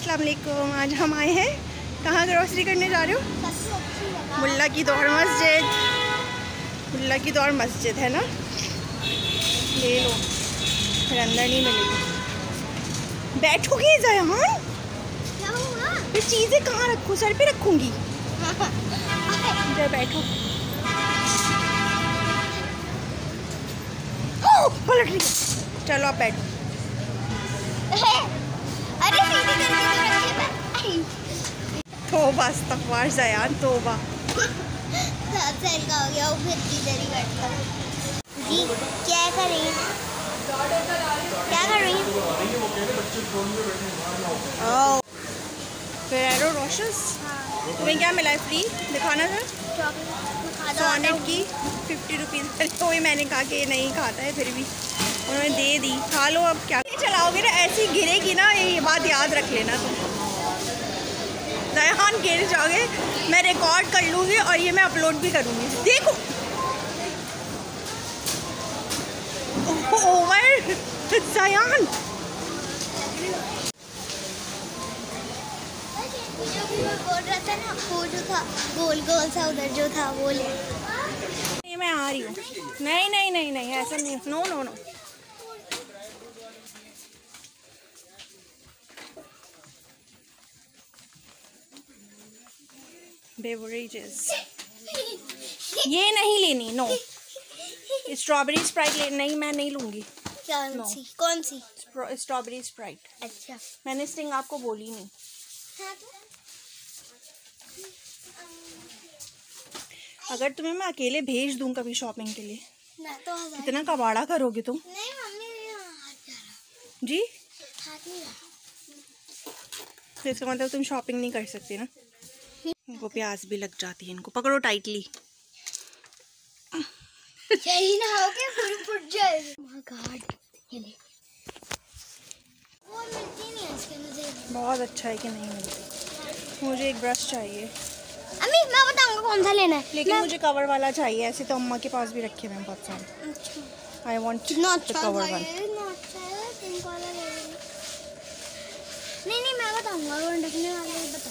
अस्सलाम वालेकुम। आज हम आए हैं, कहाँ ग्रोसरी करने जा रहे हो? मुल्ला की दौड़ मस्जिद है ना, ले लो, फिर अंदर नहीं मिलेगी। बैठोगे ज़यहान? ये चीज़ें कहाँ रखूँ? सर पे रखूँगी। इधर बैठो। पलट रही है। चलो आप बैठो। अरे सीधी करके तोबा अस्तगफार ज़यान, तोबा। साल का हो गया, वो फिर इधर ही बैठता है। जी क्या कर रही है? क्या कर रही है? फेरेरो रोशस तुम्हें क्या मिला है फ्री? दिखाना सर। सोनेट की 50 रुपीज़। तो ही मैंने कहा कि नहीं खाता है, फिर भी उन्होंने दे दी। खा लो, अब क्या चलाओगे ना, ऐसी गिरेगी ना, ये बात याद रख लेना तुम। ज़यहान गिर जाओगे, मैं रिकॉर्ड कर लूँगी और ये मैं अपलोड भी करूँगी। देखो ओवर ज़यहान। जो भी वो बोल रहा था ना, वो जो था गोल गोल सा उधर जो था वो ले। मैं आ रही हूँ। नहीं नहीं नहीं नहीं, ऐसा नहीं, नो नो नो। बेवरेजेस ये नहीं लेनी, नो। स्ट्रॉबेरी स्प्राइट ले, नहीं मैं नहीं लूँगी। कौन सी? Strawberry Sprite. अच्छा, मैंने स्टिंग आपको बोली नहीं। अगर तुम्हें मैं अकेले भेज दूँ कभी शॉपिंग के लिए ना, तो कितना कबाड़ा करोगे तुम? नहीं मम्मी, हाथ जी हाथ नहीं। तो इसका मतलब तुम शॉपिंग नहीं कर सकते ना। इनको प्यास भी लग जाती है, इनको पकड़ो टाइटली। यही ना हो के फुट जाए। माय गॉड, वो मिलती नहीं आज के। मुझे बहुत अच्छा है कि नहीं मिलती। मुझे एक ब्रश चाहिए। अम्मी मैं बताऊंगा कौन सा लेना है, लेकिन मुझे कवर वाला चाहिए। ऐसे तो अम्मा के पास भी रखे हैं बहुत सारे। आई वांट नॉट कवर वाला। नहीं नहीं मैं बताऊंगा, रखने वाले बताओ।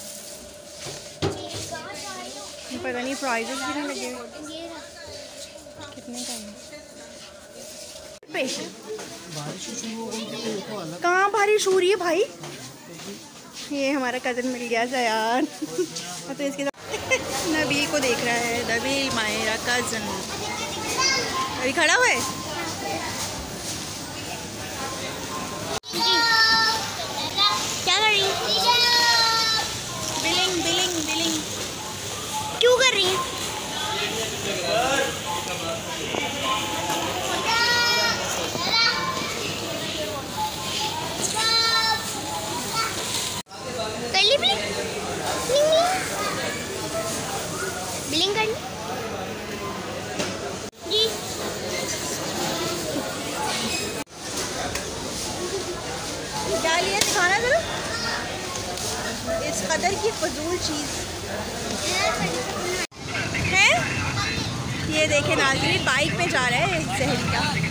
पता नहीं प्राइजेस कितने लगे, कितने का है। कहाँ बारिश हो रही है भाई? ये हमारा कज़न मिल गया ज़यान। तो इसके साथ नबी को देख रहा है। नबील मायरा कज़न अभी खड़ा हुआ है। क्या कर रही है? बिलिंग बिलिंग बिलिंग क्यों कर रही है? बिलिंग करनी जी। डालिए दिखाना जरा इस कदर की फजूल चीज़ है। ये देखे नाज़रीन, बाइक पे जा रहा है एक शहर का।